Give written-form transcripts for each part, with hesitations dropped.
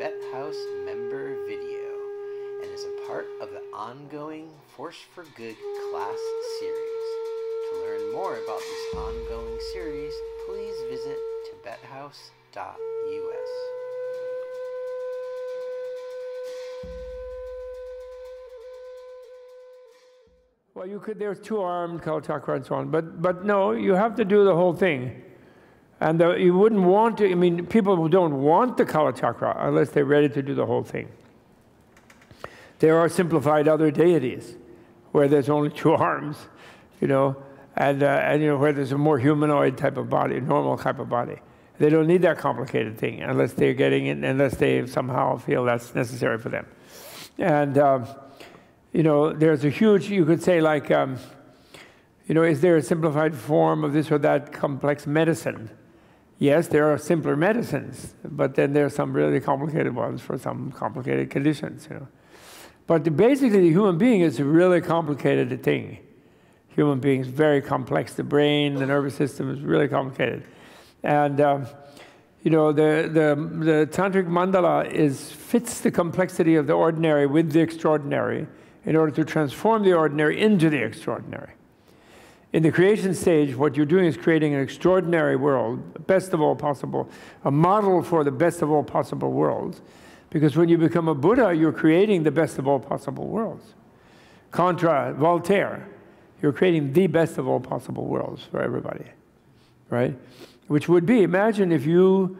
Tibet House member video and is a part of the ongoing Force for Good class series. To learn more about this ongoing series, please visit tibethouse.us. Well, you could, there's two-armed Kalachakra and so on, but no, you have to do the whole thing. And you wouldn't want to, I mean, people who don't want the Kalachakra unless they're ready to do the whole thing. There are simplified other deities where there's only two arms, you know, and you know, where there's a more humanoid type of body, normal type of body. They don't need that complicated thing unless they're getting it, unless they somehow feel that's necessary for them. And, you know, there's a huge, you could say like, you know, is there a simplified form of this or that complex medicine? Yes, there are simpler medicines, but then there are some really complicated ones for some complicated conditions, you know. But basically, the human being is a really complicated thing. Human being is very complex. The brain, the nervous system is really complicated. And, you know, the Tantric mandala fits the complexity of the ordinary with the extraordinary in order to transform the ordinary into the extraordinary. In the creation stage, what you're doing is creating an extraordinary world, best of all possible, a model for the best of all possible worlds. Because when you become a Buddha, you're creating the best of all possible worlds. Contra Voltaire, you're creating the best of all possible worlds for everybody, right? Which would be, imagine if you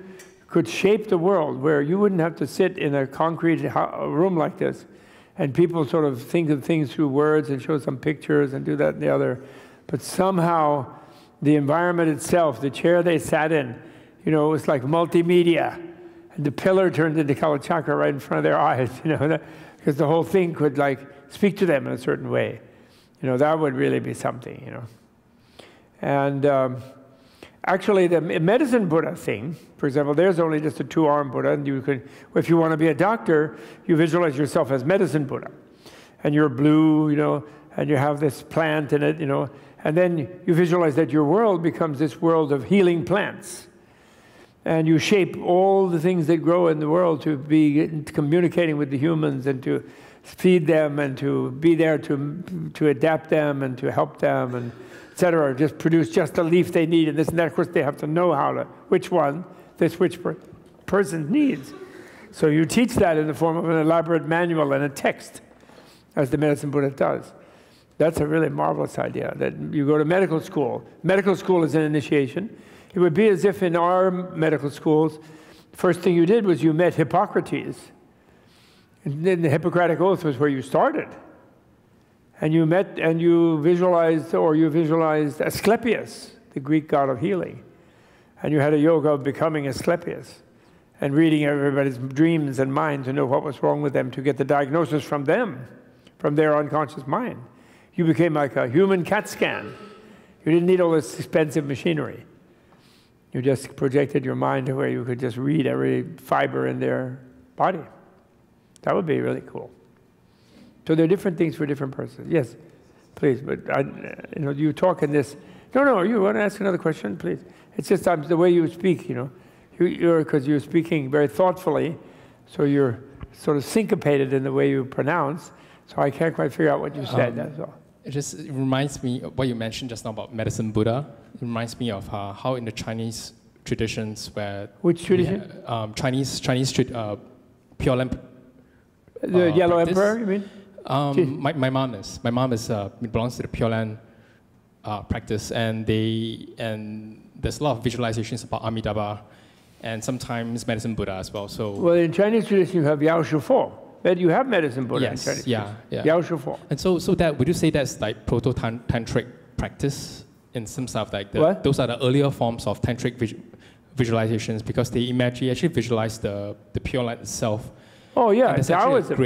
could shape the world where you wouldn't have to sit in a concrete room like this, and people sort of think of things through words and show some pictures and do that and the other. But somehow, the environment itself, the chair they sat in, you know, it was like multimedia. And the pillar turned into Kalachakra right in front of their eyes, you know, because the whole thing could, like, speak to them in a certain way. You know, that would really be something, you know. And actually, the Medicine Buddha thing, for example, there's only just a two-armed Buddha, and you could, if you want to be a doctor, you visualize yourself as Medicine Buddha. And you're blue, you know, and you have this plant in it, you know. And then you visualize that your world becomes this world of healing plants. And you shape all the things that grow in the world to be communicating with the humans and to feed them and to be there to adapt them and to help them and et cetera. Just produce just the leaf they need and this and that. Of course, they have to know how to, which one this which person needs. So you teach that in the form of an elaborate manual and a text, as the Medicine Buddha does. That's a really marvelous idea, that you go to medical school. Medical school is an initiation. It would be as if in our medical schools, the first thing you did was you met Hippocrates. And then the Hippocratic Oath was where you started. And you met and you visualized, or you visualized Asclepius, the Greek god of healing. And you had a yoga of becoming Asclepius and reading everybody's dreams and mind to know what was wrong with them, to get the diagnosis from them, from their unconscious mind. You became like a human CAT scan. You didn't need all this expensive machinery. You just projected your mind to where you could just read every fiber in their body. That would be really cool. So there are different things for different persons. Yes, please. But you know, you talk in this. No, no. You want to ask another question, please? It's just the way you speak. You know, because you're speaking very thoughtfully, so you're sort of syncopated in the way you pronounce. So I can't quite figure out what you said. That's all. It just reminds me of what you mentioned just now about Medicine Buddha. It reminds me of how in the Chinese traditions where... Which tradition? Chinese Pure Land. The Yellow practice. Emperor, you mean? My mom is belongs to the Pure Land practice, and there's a lot of visualizations about Amitabha, and sometimes Medicine Buddha as well. So well, in Chinese tradition you have Yao Shufo. But you have Medicine Buddha in Chinese. Yeah, yeah. Yao Shufo. And so that, would you say that's like proto-tantric practice in some stuff like that? What? Those are the earlier forms of tantric visualizations because they actually visualize the Pure Land itself. Oh yeah, Taoism.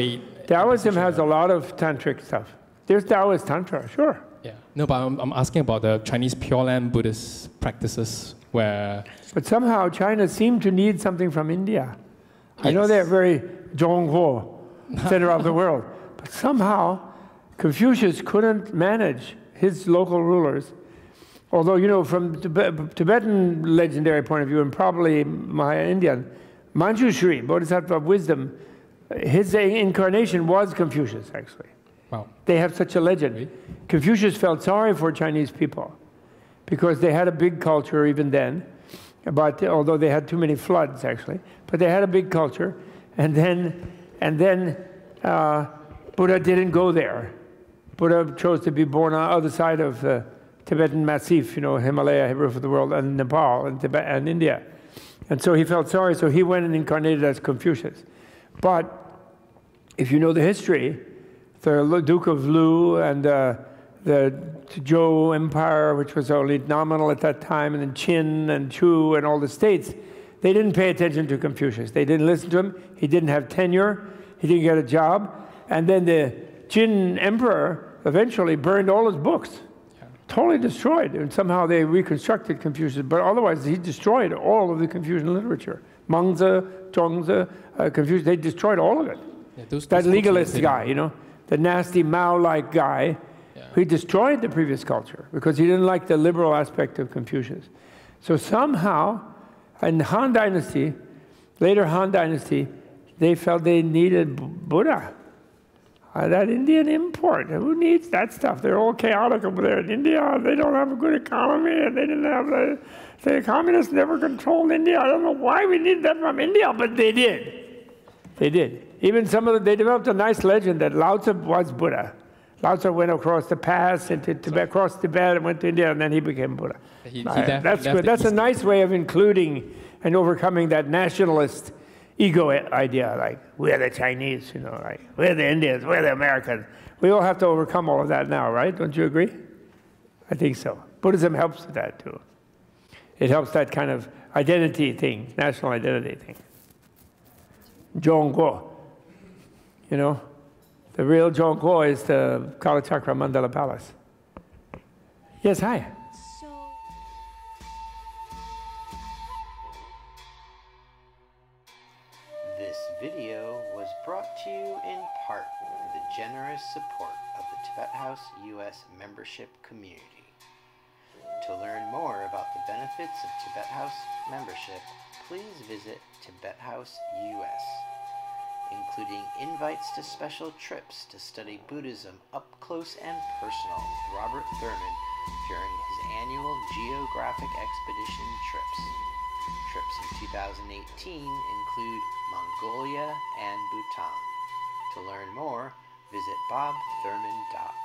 Taoism has a lot of tantric stuff. There's Taoist Tantra, sure. Yeah. No, but I'm asking about the Chinese Pure Land Buddhist practices where... But somehow China seemed to need something from India. Yes. I know they're very Zhongguo. Center of the world. But somehow, Confucius couldn't manage his local rulers. Although, you know, from Tibetan legendary point of view, and probably Mahayana Indian, Manjushri, Bodhisattva of Wisdom, his incarnation was Confucius, actually. Wow. They have such a legend. Really? Confucius felt sorry for Chinese people because they had a big culture even then, although they had too many floods, actually. But they had a big culture, and then Buddha didn't go there. Buddha chose to be born on the other side of the Tibetan Massif, you know, Himalaya, roof of the world, and Nepal, and Tibet, and India. And so he felt sorry, so he went and incarnated as Confucius. But if you know the history, the Duke of Lu and the Zhou Empire, which was only nominal at that time, and then Qin and Chu and all the states, they didn't pay attention to Confucius. They didn't listen to him. He didn't have tenure. He didn't get a job. And then the Qin Emperor eventually burned all his books. Totally destroyed, and somehow they reconstructed Confucius, but otherwise he destroyed all of the Confucian literature. Mengzi, Zhongzi, Confucius, they destroyed all of it. Yeah, that legalist guy, you know, the nasty Mao-like guy, yeah. He destroyed the previous culture because he didn't like the liberal aspect of Confucius. So somehow, in the Han Dynasty, later Han Dynasty, they felt they needed Buddha. That Indian import, who needs that stuff? They're all chaotic over there in India. They don't have a good economy, and they didn't have the communists never controlled India. I don't know why we need that from India, but they did. They did. Even they developed a nice legend that Lao Tzu was Buddha. Lao Tzu went across the pass into Tibet, across Tibet, and went to India, and then he became Buddha. That's good. That's a nice way of including and overcoming that nationalist ego idea, like, we're the Chinese, you know, like, we're the Indians, we're the Americans. We all have to overcome all of that now, right? Don't you agree? I think so. Buddhism helps with that, too. It helps that kind of identity thing, national identity thing. Zhongguo, you know? The real Zhongguo is the Kalachakra Mandala Palace. Yes, hi. Support of the Tibet House U.S. membership community. To learn more about the benefits of Tibet House membership, please visit Tibet House U.S., including invites to special trips to study Buddhism up close and personal with Robert Thurman during his annual geographic expedition trips. Trips in 2018 include Mongolia and Bhutan. To learn more, visit bobthurman.com.